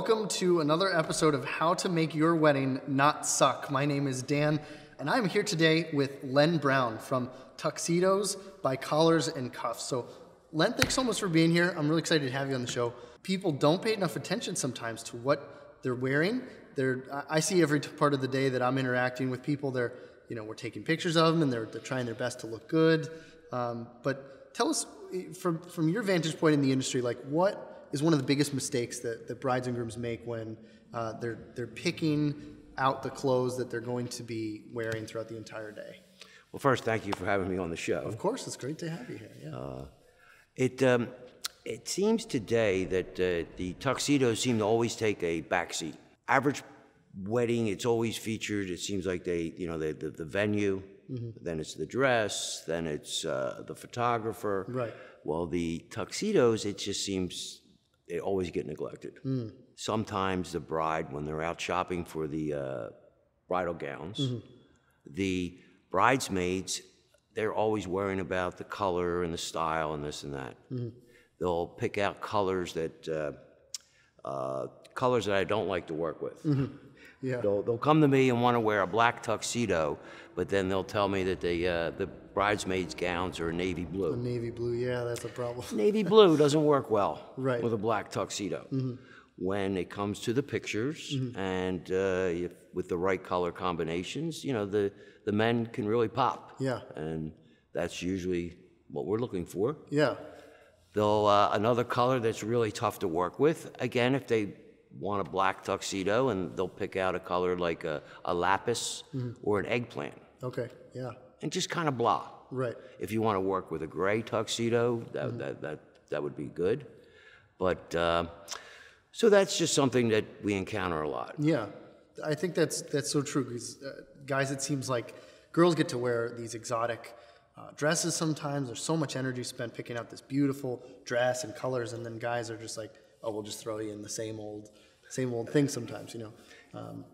welcome to another episode of How to Make Your Wedding Not Suck. My name is Dan, and I'm here today with Len Brown from Tuxedos by Collars and Cuffs. So, Len, thanks so much for being here. I'm really excited to have you on the show. People don't pay enough attention sometimes to what they're wearing. I see every part of the day that I'm interacting with people. We're taking pictures of them, and they're trying their best to look good. But tell us, from your vantage point in the industry, like, what is one of the biggest mistakes that brides and grooms make when they're picking out the clothes that they're going to be wearing throughout the entire day? Well, first, thank you for having me on the show. Of course, it's great to have you here. Yeah. It seems today that the tuxedos seem to always take a backseat. Average wedding, it's always featured. It seems like the venue, mm-hmm. Then it's the dress, then it's the photographer. Right. Well, the tuxedos, it just seems they always get neglected. Mm. Sometimes the bride, when they're out shopping for the bridal gowns, mm-hmm. The bridesmaids, they're always worrying about the color and the style and this and that. Mm-hmm. They'll pick out colors that I don't like to work with. Mm-hmm. Yeah. They'll come to me and want to wear a black tuxedo, but then they'll tell me that the bridesmaids' gowns are navy blue. Navy blue, yeah, that's a problem. Navy blue doesn't work well with a black tuxedo. Mm-hmm. When it comes to the pictures, mm-hmm. and with the right color combinations, the men can really pop. Yeah. And that's usually what we're looking for. Yeah. They'll another color that's really tough to work with. Again, if they want a black tuxedo, and they'll pick out a color like a lapis, mm-hmm. or an eggplant. Okay, yeah. And just kind of blah. Right. If you want to work with a gray tuxedo, that would be good. But so that's just something that we encounter a lot. Yeah, I think that's so true. Because guys, it seems like girls get to wear these exotic dresses sometimes. There's so much energy spent picking out this beautiful dress and colors, and then guys are just like, oh, we'll just throw you in the same old thing sometimes.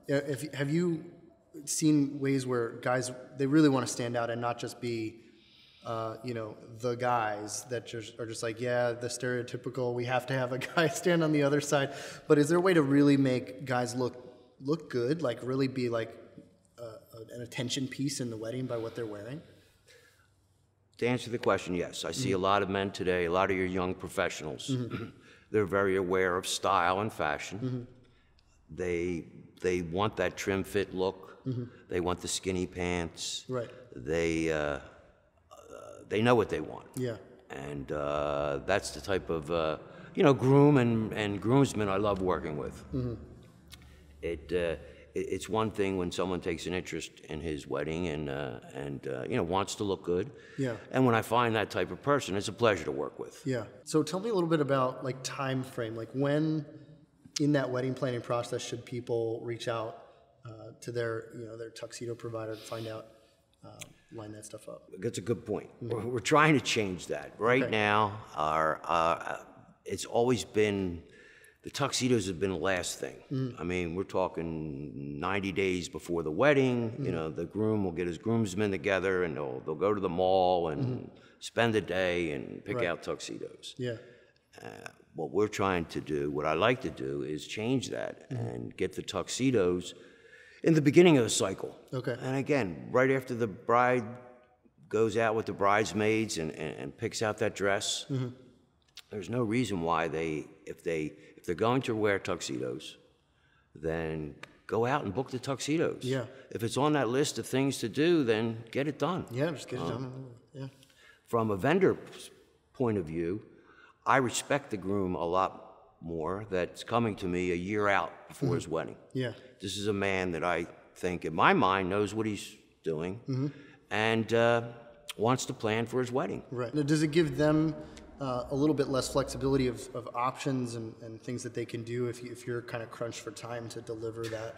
Have you seen ways where guys, they really want to stand out and not just be, the guys that are just like, yeah, the stereotypical, we have to have a guy stand on the other side. But is there a way to really make guys look good, like really be like an attention piece in the wedding by what they're wearing? To answer the question, yes. I see, mm-hmm. a lot of men today, a lot of your young professionals, mm-hmm. they're very aware of style and fashion. Mm-hmm. They want that trim fit look. Mm-hmm. They want the skinny pants. Right. They know what they want. Yeah. And that's the type of groom and groomsmen I love working with. Mm-hmm. It's one thing when someone takes an interest in his wedding and wants to look good. Yeah. And when I find that type of person, it's a pleasure to work with. Yeah. So tell me a little bit about like time frame, like when in that wedding planning process should people reach out to their tuxedo provider to find out, line that stuff up? That's a good point. Mm-hmm. We're trying to change that. Right now, it's always been, the tuxedos have been the last thing. Mm-hmm. I mean, we're talking 90 days before the wedding, mm-hmm. The groom will get his groomsmen together and they'll go to the mall and mm-hmm. spend the day and pick out tuxedos. Yeah. What we're trying to do, what I like to do, is change that, mm-hmm. and get the tuxedos in the beginning of the cycle. Okay. And again, right after the bride goes out with the bridesmaids and picks out that dress, mm-hmm. there's no reason why if they're going to wear tuxedos, then go out and book the tuxedos. Yeah. If it's on that list of things to do, then get it done. Yeah, just get it done. Yeah. From a vendor's point of view, I respect the groom a lot more that's coming to me a year out before, mm-hmm. his wedding. Yeah. This is a man that I think, in my mind, knows what he's doing, mm-hmm. and wants to plan for his wedding. Right. Now, does it give them a little bit less flexibility of options and things that they can do if you're kind of crunched for time to deliver that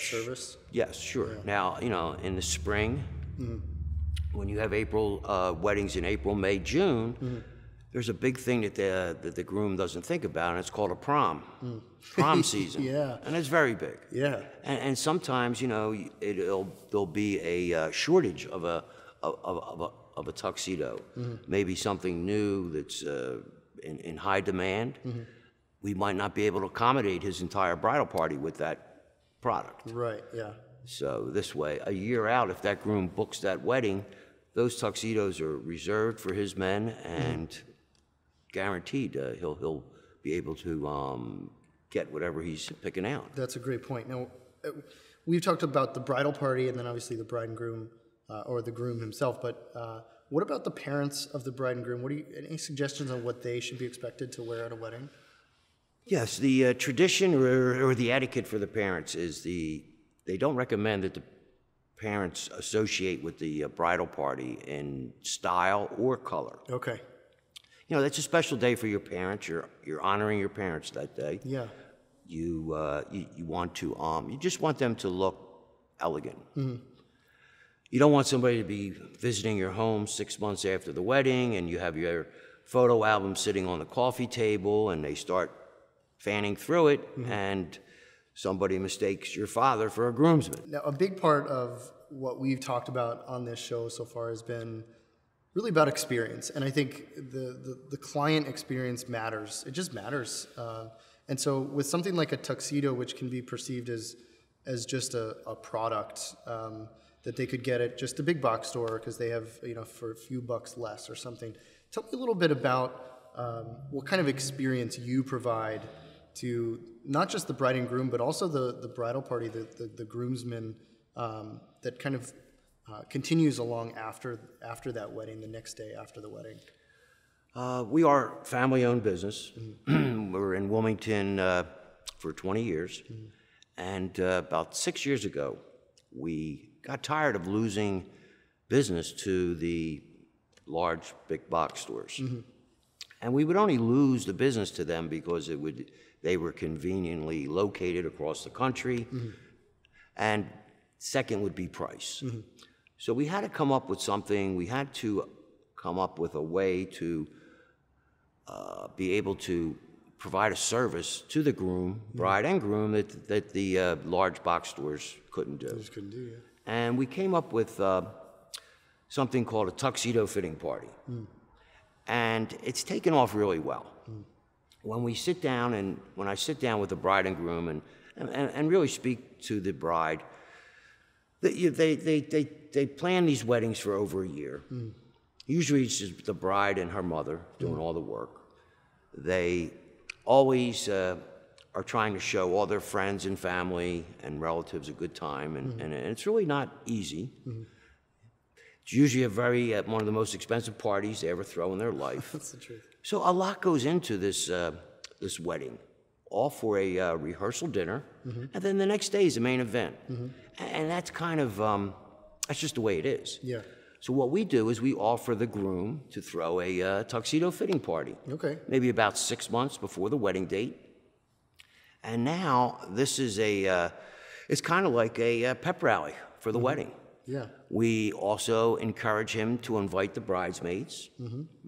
service? Yes, sure. Yeah. Now, in the spring, mm-hmm. when you have weddings in April, May, June, mm-hmm. there's a big thing that the groom doesn't think about, and it's called a prom. Mm. Prom season. Yeah. And it's very big. Yeah. And sometimes, there'll be a shortage of a tuxedo, mm-hmm. maybe something new that's in high demand. Mm-hmm. we might not be able to accommodate his entire bridal party with that product. Right, yeah. So this way, a year out, if that groom books that wedding, those tuxedos are reserved for his men and guaranteed he'll be able to get whatever he's picking out. That's a great point. Now, we've talked about the bridal party and then obviously the bride and groom or the groom himself, but what about the parents of the bride and groom? What do you, any suggestions on what they should be expected to wear at a wedding? Yes, the tradition or the etiquette for the parents is they don't recommend that the parents associate with the bridal party in style or color. Okay. You know, that's a special day for your parents. You're honoring your parents that day. Yeah. You want to you just want them to look elegant. Mm-hmm. You don't want somebody to be visiting your home 6 months after the wedding and you have your photo album sitting on the coffee table and they start fanning through it and somebody mistakes your father for a groomsman. Now, a big part of what we've talked about on this show so far has been really about experience, and I think the client experience matters. It just matters. And so with something like a tuxedo, which can be perceived as just a product that they could get at just a big box store because they have, you know, for a few bucks less or something. Tell me a little bit about what kind of experience you provide to not just the bride and groom, but also the bridal party, the groomsmen, that kind of continues along after that wedding, the next day after the wedding. We are family-owned business. Mm-hmm. We were in Wilmington for 20 years, mm-hmm. and about 6 years ago, we got tired of losing business to the large big box stores. Mm-hmm. And we would only lose the business to them because it would, they were conveniently located across the country. Mm-hmm. And second would be price. Mm-hmm. So we had to come up with something. We had to come up with a way to be able to provide a service to the groom, bride and groom, that the large box stores couldn't do. They just couldn't do, yeah. And we came up with something called a tuxedo fitting party. Mm. And it's taken off really well. Mm. When we sit down, and when I sit down with the bride and groom and really speak to the bride, they plan these weddings for over a year. Mm. Usually it's just the bride and her mother doing all the work. They always are trying to show all their friends and family and relatives a good time, and it's really not easy. Mm-hmm. It's usually a one of the most expensive parties they ever throw in their life. That's the truth. So a lot goes into this this wedding, all for a rehearsal dinner, and then the next day is the main event, and that's kind of that's just the way it is. Yeah. So what we do is we offer the groom to throw a tuxedo fitting party. Okay. Maybe about 6 months before the wedding date, and now this is a it's kind of like a pep rally for the wedding. Yeah. We also encourage him to invite the bridesmaids,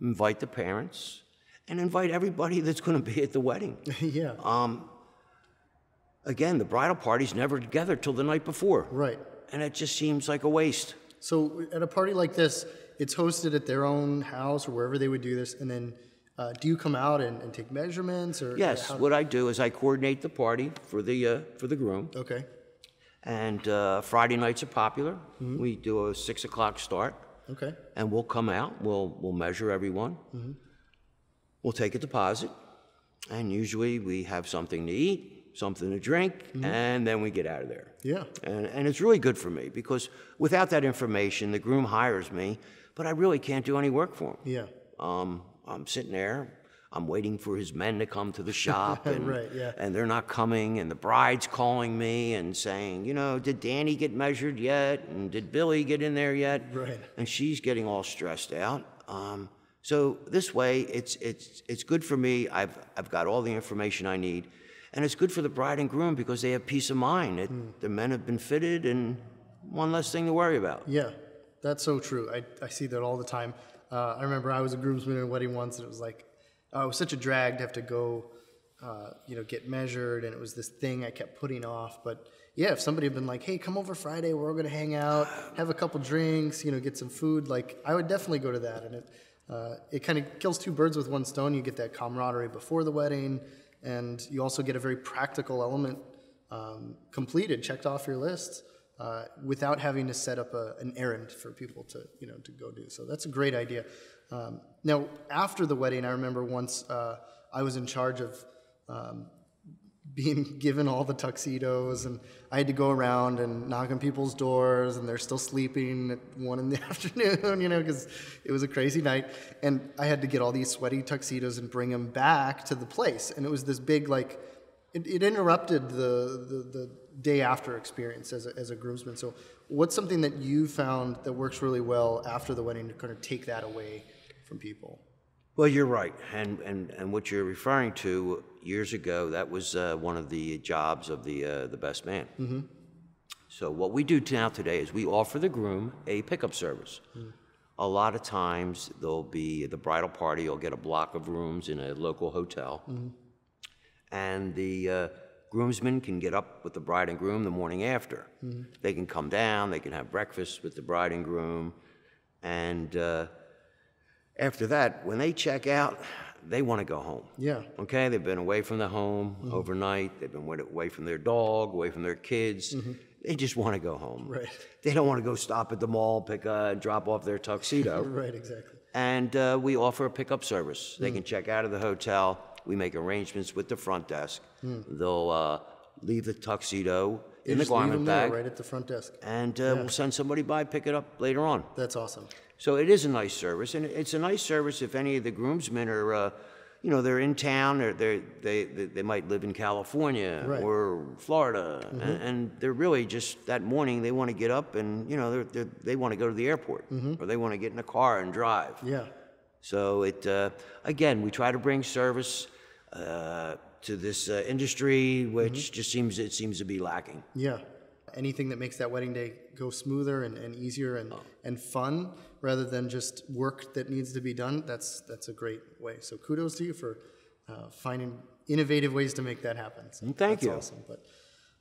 invite the parents, and invite everybody that's going to be at the wedding. Yeah. Again, the bridal party's never together till the night before. Right. And it just seems like a waste. So at a party like this, it's hosted at their own house or wherever they would do this, and then do you come out and take measurements? Or yes. What I do is I coordinate the party for the groom. Okay. And Friday nights are popular. Mm-hmm. We do a 6 o'clock start. Okay. And we'll come out. We'll measure everyone. Mm-hmm. We'll take a deposit, and usually we have something to eat, something to drink, and then we get out of there. Yeah. And it's really good for me because without that information, the groom hires me, but I really can't do any work for him. Yeah. I'm sitting there. I'm waiting for his men to come to the shop, and, right, yeah. and they're not coming, and the bride's calling me and saying, you know, did Danny get measured yet, and did Billy get in there yet? Right. And she's getting all stressed out. So this way, it's good for me. I've got all the information I need, and it's good for the bride and groom because they have peace of mind. The men have been fitted, and one less thing to worry about. Yeah, that's so true. I see that all the time. I remember I was a groomsman at a wedding once, and it was like, it was such a drag to have to go, you know, get measured, and it was this thing I kept putting off. But yeah, if somebody had been like, "Hey, come over Friday, we're all gonna hang out, have a couple drinks, you know, get some food," like I would definitely go to that, and it kind of kills two birds with one stone. You get that camaraderie before the wedding, And you also get a very practical element completed, checked off your list without having to set up an errand for people to, to go do. So that's a great idea. Now, after the wedding, I remember once I was in charge of being given all the tuxedos, and I had to go around and knock on people's doors, and they're still sleeping at 1 in the afternoon, because it was a crazy night. And I had to get all these sweaty tuxedos and bring them back to the place. And it was this big, like, it interrupted the day after experience as a groomsman. So what's something that you found that works really well after the wedding to kind of take that away from people? Well, you're right, and what you're referring to, years ago, that was one of the jobs of the best man. Mm-hmm. So what we do now today is we offer the groom a pickup service. Mm. A lot of times, the bridal party will get a block of rooms in a local hotel, mm-hmm. and the groomsmen can get up with the bride and groom the morning after. Mm-hmm. They can come down, they can have breakfast with the bride and groom, and after that, when they check out, they want to go home. Yeah. Okay, they've been away from the home mm-hmm. overnight. They've been away from their dog, away from their kids. Mm-hmm. They just want to go home. Right. They don't want to go stop at the mall, drop off their tuxedo. Right, exactly. And we offer a pickup service. They mm-hmm. can check out of the hotel. We make arrangements with the front desk. Mm-hmm. They'll leave the tuxedo in the garment bag. Right at the front desk. And we'll send somebody by, pick it up later on. That's awesome. So it is a nice service, and it's a nice service if any of the groomsmen are, they're in town, or they might live in California right. or Florida, mm-hmm. and they're really just that morning they want to get up and they want to go to the airport mm-hmm. or they want to get in a car and drive. Yeah. So it again, we try to bring service to this industry, which mm-hmm. just seems to be lacking. Yeah. Anything that makes that wedding day go smoother and easier and fun, rather than just work that needs to be done. That's a great way. So kudos to you for finding innovative ways to make that happen. So thank you. That's awesome.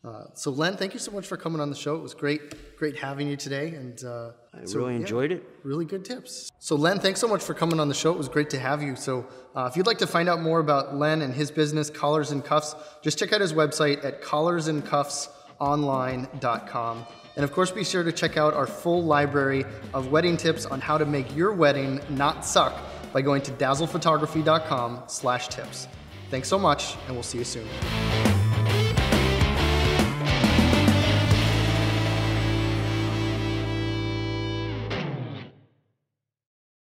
But, so Len, thank you so much for coming on the show. It was great having you today. And I really enjoyed it. Really good tips. So Len, thanks so much for coming on the show. It was great to have you. So if you'd like to find out more about Len and his business, Collars and Cuffs, just check out his website at collarsncuffsonline.com. And of course, be sure to check out our full library of wedding tips on how to make your wedding not suck by going to dazzlephotography.com/tips. Thanks so much, and we'll see you soon.